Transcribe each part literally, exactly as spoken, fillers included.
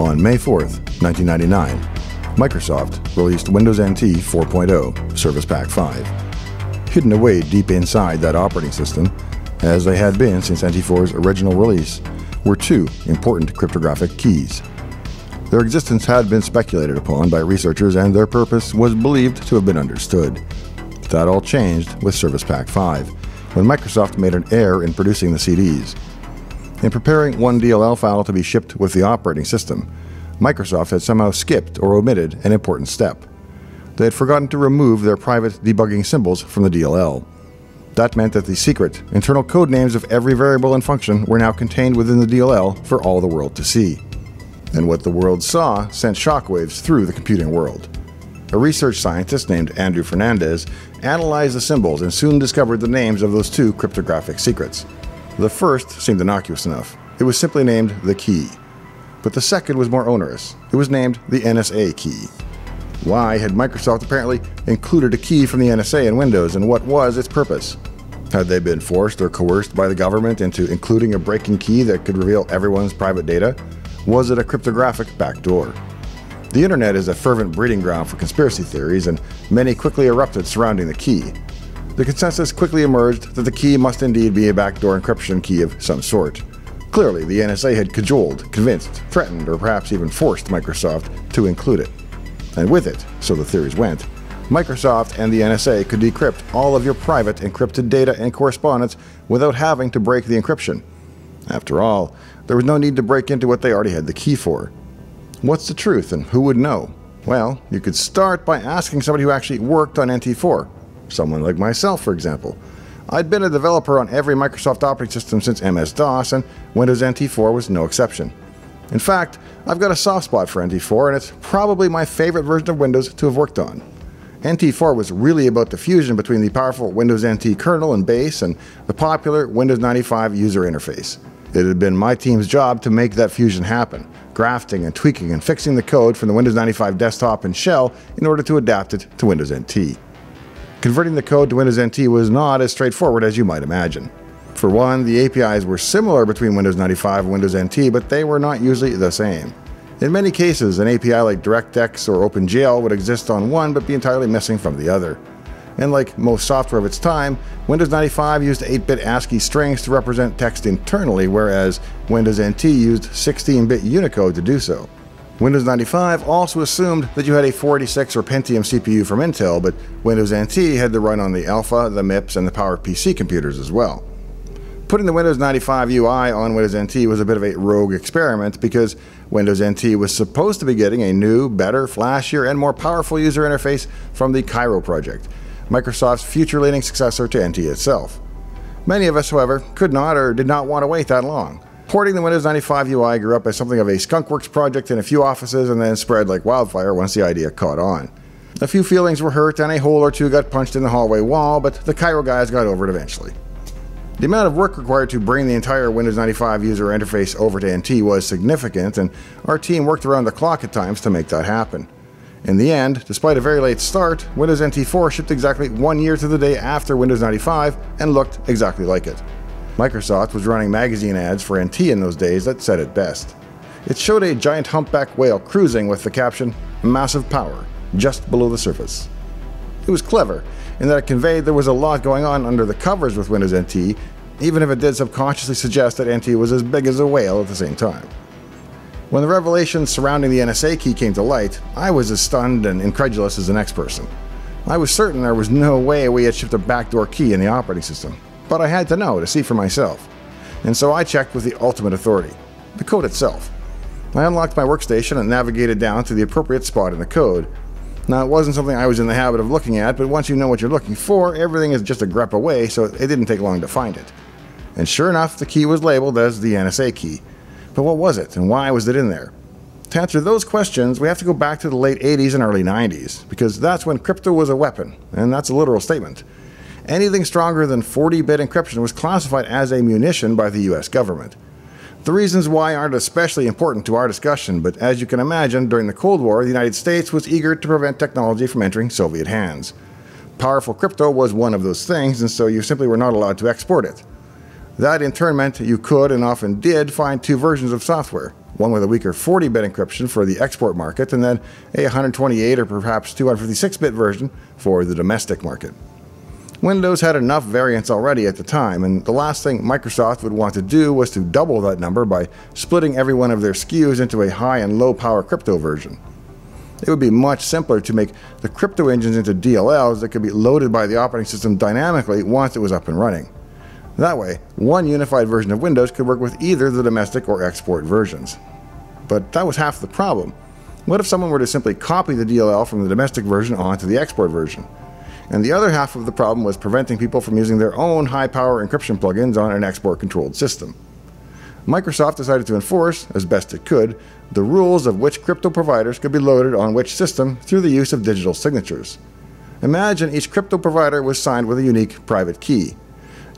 On May fourth, nineteen ninety-nine, Microsoft released Windows N T four point oh Service Pack five. Hidden away deep inside that operating system, as they had been since N T four's original release, were two important cryptographic keys. Their existence had been speculated upon by researchers and their purpose was believed to have been understood. That all changed with Service Pack five, when Microsoft made an error in producing the C Ds. In preparing one D L L file to be shipped with the operating system, Microsoft had somehow skipped or omitted an important step. They had forgotten to remove their private debugging symbols from the D L L. That meant that the secret, internal code names of every variable and function were now contained within the D L L for all the world to see. And what the world saw sent shockwaves through the computing world. A research scientist named Andrew Fernandez analyzed the symbols and soon discovered the names of those two cryptographic secrets. The first seemed innocuous enough. It was simply named the key. But the second was more onerous. It was named the N S A key. Why had Microsoft apparently included a key from the N S A in Windows, and what was its purpose? Had they been forced or coerced by the government into including a breaking key that could reveal everyone's private data? Was it a cryptographic backdoor? The internet is a fervent breeding ground for conspiracy theories, and many quickly erupted surrounding the key. The consensus quickly emerged that the key must indeed be a backdoor encryption key of some sort. Clearly, the N S A had cajoled, convinced, threatened, or perhaps even forced Microsoft to include it. And with it, so the theories went, Microsoft and the N S A could decrypt all of your private encrypted data and correspondence without having to break the encryption. After all, there was no need to break into what they already had the key for. What's the truth, and who would know? Well, you could start by asking somebody who actually worked on N T four. Someone like myself, for example. I'd been a developer on every Microsoft operating system since M S DOS, and Windows N T four was no exception. In fact, I've got a soft spot for N T four, and it's probably my favorite version of Windows to have worked on. N T four was really about the fusion between the powerful Windows N T kernel and base and the popular Windows ninety-five user interface. It had been my team's job to make that fusion happen, grafting and tweaking and fixing the code from the Windows ninety-five desktop and shell in order to adapt it to Windows N T. Converting the code to Windows N T was not as straightforward as you might imagine. For one, the A P Is were similar between Windows ninety-five and Windows N T, but they were not usually the same. In many cases, an A P I like DirectX or OpenGL would exist on one but be entirely missing from the other. And like most software of its time, Windows ninety-five used eight bit ASCII strings to represent text internally, whereas Windows N T used sixteen bit Unicode to do so. Windows ninety-five also assumed that you had a four eighty-six or Pentium C P U from Intel, but Windows N T had to run on the Alpha, the MIPS, and the PowerPC computers as well. Putting the Windows ninety-five U I on Windows N T was a bit of a rogue experiment because Windows N T was supposed to be getting a new, better, flashier, and more powerful user interface from the Cairo project, Microsoft's future-leaning successor to N T itself. Many of us, however, could not or did not want to wait that long. Porting the Windows ninety-five U I grew up as something of a skunkworks project in a few offices and then spread like wildfire once the idea caught on. A few feelings were hurt and a hole or two got punched in the hallway wall, but the Cairo guys got over it eventually. The amount of work required to bring the entire Windows ninety-five user interface over to N T was significant, and our team worked around the clock at times to make that happen. In the end, despite a very late start, Windows N T four shipped exactly one year to the day after Windows ninety-five and looked exactly like it. Microsoft was running magazine ads for N T in those days that said it best. It showed a giant humpback whale cruising with the caption, "Massive power, just below the surface." It was clever in that it conveyed there was a lot going on under the covers with Windows N T, even if it did subconsciously suggest that N T was as big as a whale at the same time. When the revelations surrounding the N S A key came to light, I was as stunned and incredulous as the next person. I was certain there was no way we had shipped a backdoor key in the operating system, but I had to know to see for myself. And so I checked with the ultimate authority, the code itself. I unlocked my workstation and navigated down to the appropriate spot in the code. Now, it wasn't something I was in the habit of looking at, but once you know what you're looking for, everything is just a grep away, so it didn't take long to find it. And sure enough, the key was labeled as the N S A key. But what was it, and why was it in there? To answer those questions, we have to go back to the late eighties and early nineties, because that's when crypto was a weapon, and that's a literal statement. Anything stronger than forty bit encryption was classified as a munition by the U S government. The reasons why aren't especially important to our discussion, but as you can imagine, during the Cold War, the United States was eager to prevent technology from entering Soviet hands. Powerful crypto was one of those things, and so you simply were not allowed to export it. That in turn meant you could, and often did, find two versions of software, one with a weaker forty bit encryption for the export market, and then a one twenty-eight or perhaps two fifty-six bit version for the domestic market. Windows had enough variants already at the time, and the last thing Microsoft would want to do was to double that number by splitting every one of their S K Us into a high and low power crypto version. It would be much simpler to make the crypto engines into D L Ls that could be loaded by the operating system dynamically once it was up and running. That way, one unified version of Windows could work with either the domestic or export versions. But that was half the problem. What if someone were to simply copy the D L L from the domestic version onto the export version? And the other half of the problem was preventing people from using their own high-power encryption plugins on an export-controlled system. Microsoft decided to enforce, as best it could, the rules of which crypto providers could be loaded on which system through the use of digital signatures. Imagine each crypto provider was signed with a unique private key.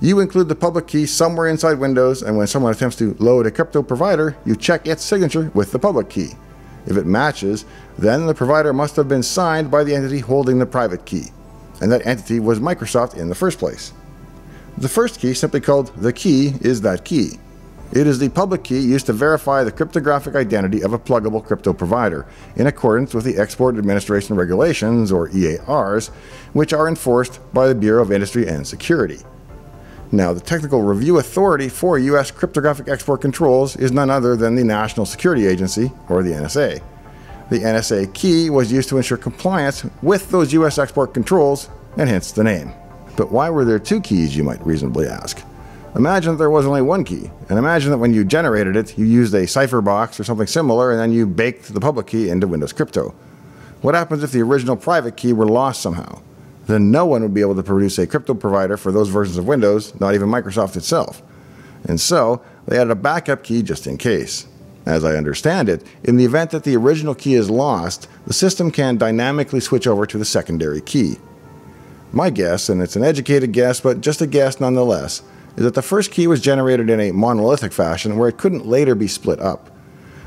You include the public key somewhere inside Windows, and when someone attempts to load a crypto provider, you check its signature with the public key. If it matches, then the provider must have been signed by the entity holding the private key, and that entity was Microsoft in the first place. The first key, simply called the key, is that key. It is the public key used to verify the cryptographic identity of a pluggable crypto provider in accordance with the Export Administration Regulations, or E A Rs, which are enforced by the Bureau of Industry and Security. Now, the technical review authority for U S cryptographic export controls is none other than the National Security Agency, or the N S A. The N S A key was used to ensure compliance with those U S export controls, and hence the name. But why were there two keys, you might reasonably ask? Imagine that there was only one key, and imagine that when you generated it, you used a cipher box or something similar, and then you baked the public key into Windows Crypto. What happens if the original private key were lost somehow? Then no one would be able to produce a crypto provider for those versions of Windows, not even Microsoft itself. And so, they added a backup key just in case. As I understand it, in the event that the original key is lost, the system can dynamically switch over to the secondary key. My guess, and it's an educated guess, but just a guess nonetheless, is that the first key was generated in a monolithic fashion where it couldn't later be split up.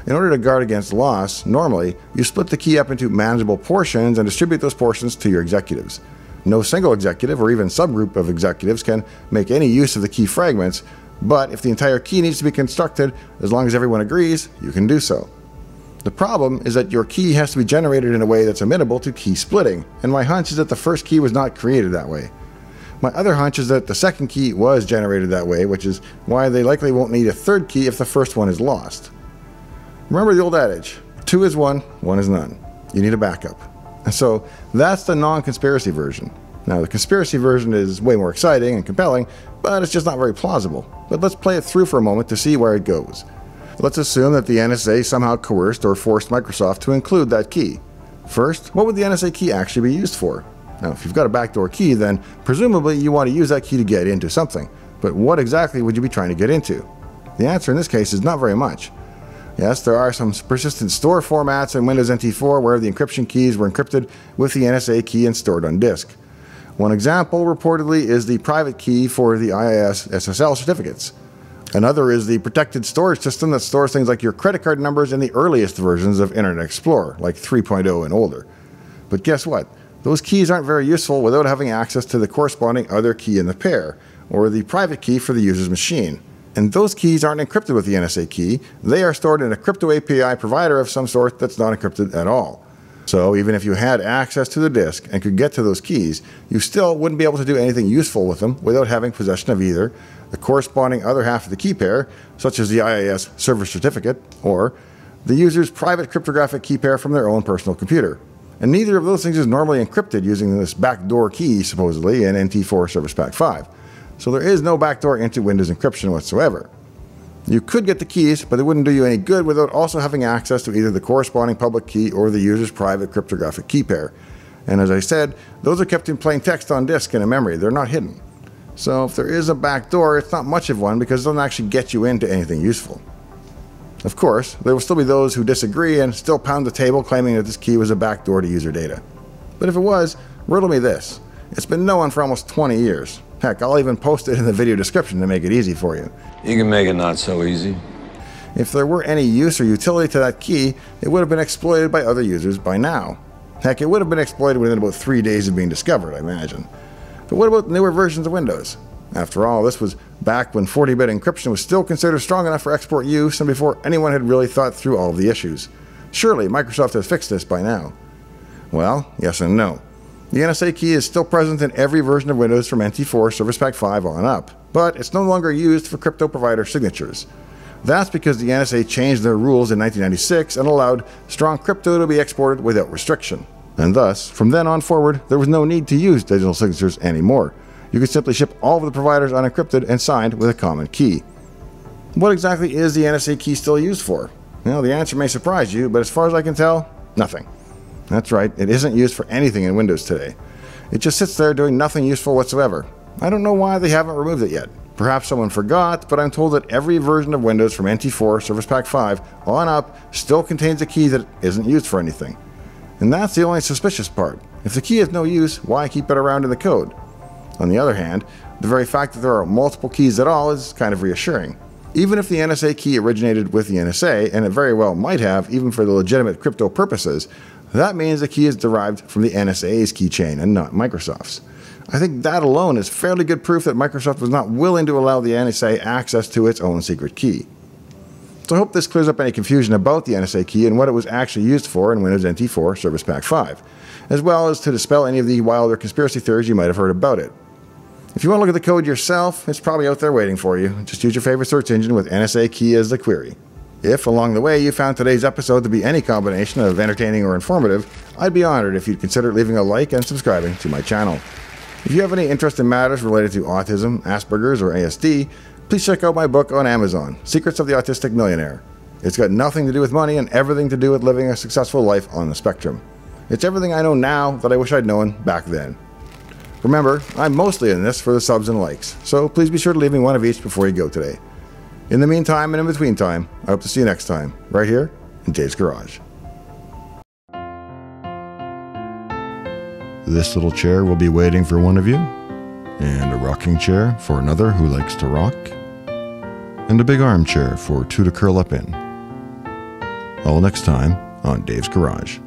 In order to guard against loss, normally, you split the key up into manageable portions and distribute those portions to your executives. No single executive or even subgroup of executives can make any use of the key fragments, but if the entire key needs to be constructed, as long as everyone agrees, you can do so. The problem is that your key has to be generated in a way that's amenable to key splitting, and my hunch is that the first key was not created that way. My other hunch is that the second key was generated that way, which is why they likely won't need a third key if the first one is lost. Remember the old adage, two is one, one is none. You need a backup. And so that's the non-conspiracy version. Now the conspiracy version is way more exciting and compelling, but it's just not very plausible. But let's play it through for a moment to see where it goes. Let's assume that the N S A somehow coerced or forced Microsoft to include that key. First, what would the N S A key actually be used for? Now, if you've got a backdoor key, then presumably you want to use that key to get into something. But what exactly would you be trying to get into? The answer in this case is not very much. Yes, there are some persistent store formats in Windows N T four where the encryption keys were encrypted with the N S A key and stored on disk. One example, reportedly, is the private key for the I I S S S L certificates. Another is the protected storage system that stores things like your credit card numbers in the earliest versions of Internet Explorer, like three point oh and older. But guess what? Those keys aren't very useful without having access to the corresponding other key in the pair, or the private key for the user's machine. And those keys aren't encrypted with the N S A key, they are stored in a crypto A P I provider of some sort that's not encrypted at all. So even if you had access to the disk and could get to those keys, you still wouldn't be able to do anything useful with them without having possession of either the corresponding other half of the key pair, such as the I I S server certificate, or the user's private cryptographic key pair from their own personal computer. And neither of those things is normally encrypted using this backdoor key, supposedly, in N T four Service Pack five. So there is no backdoor into Windows encryption whatsoever. You could get the keys, but it wouldn't do you any good without also having access to either the corresponding public key or the user's private cryptographic key pair. And as I said, those are kept in plain text on disk and in memory, they're not hidden. So if there is a backdoor, it's not much of one because it doesn't actually get you into anything useful. Of course, there will still be those who disagree and still pound the table claiming that this key was a backdoor to user data. But if it was, riddle me this. It's been known for almost twenty years. Heck, I'll even post it in the video description to make it easy for you. You can make it not so easy. If there were any use or utility to that key, it would have been exploited by other users by now. Heck, it would have been exploited within about three days of being discovered, I imagine. But what about newer versions of Windows? After all, this was back when forty-bit encryption was still considered strong enough for export use and before anyone had really thought through all of the issues. Surely Microsoft has fixed this by now. Well, yes and no. The N S A key is still present in every version of Windows from N T four Service Pack five on up, but it's no longer used for crypto provider signatures. That's because the N S A changed their rules in nineteen ninety-six and allowed strong crypto to be exported without restriction. And thus, from then on forward, there was no need to use digital signatures anymore. You could simply ship all of the providers unencrypted and signed with a common key. What exactly is the N S A key still used for? Well, the answer may surprise you, but as far as I can tell, nothing. That's right, it isn't used for anything in Windows today. It just sits there doing nothing useful whatsoever. I don't know why they haven't removed it yet. Perhaps someone forgot, but I'm told that every version of Windows from N T four Service Pack five on up still contains a key that isn't used for anything. And that's the only suspicious part. If the key is no use, why keep it around in the code? On the other hand, the very fact that there are multiple keys at all is kind of reassuring. Even if the N S A key originated with the N S A, and it very well might have, even for the legitimate crypto purposes, that means the key is derived from the N S A's keychain and not Microsoft's. I think that alone is fairly good proof that Microsoft was not willing to allow the N S A access to its own secret key. So I hope this clears up any confusion about the N S A key and what it was actually used for in Windows N T four Service Pack five, as well as to dispel any of the wilder conspiracy theories you might have heard about it. If you want to look at the code yourself, it's probably out there waiting for you. Just use your favorite search engine with N S A key as the query. If, along the way, you found today's episode to be any combination of entertaining or informative, I'd be honored if you'd consider leaving a like and subscribing to my channel. If you have any interest in matters related to autism, Asperger's, or A S D, please check out my book on Amazon, Secrets of the Autistic Millionaire. It's got nothing to do with money and everything to do with living a successful life on the spectrum. It's everything I know now that I wish I'd known back then. Remember, I'm mostly in this for the subs and likes, so please be sure to leave me one of each before you go today. In the meantime and in between time, I hope to see you next time, right here in Dave's Garage. This little chair will be waiting for one of you, and a rocking chair for another who likes to rock, and a big armchair for two to curl up in. All next time on Dave's Garage.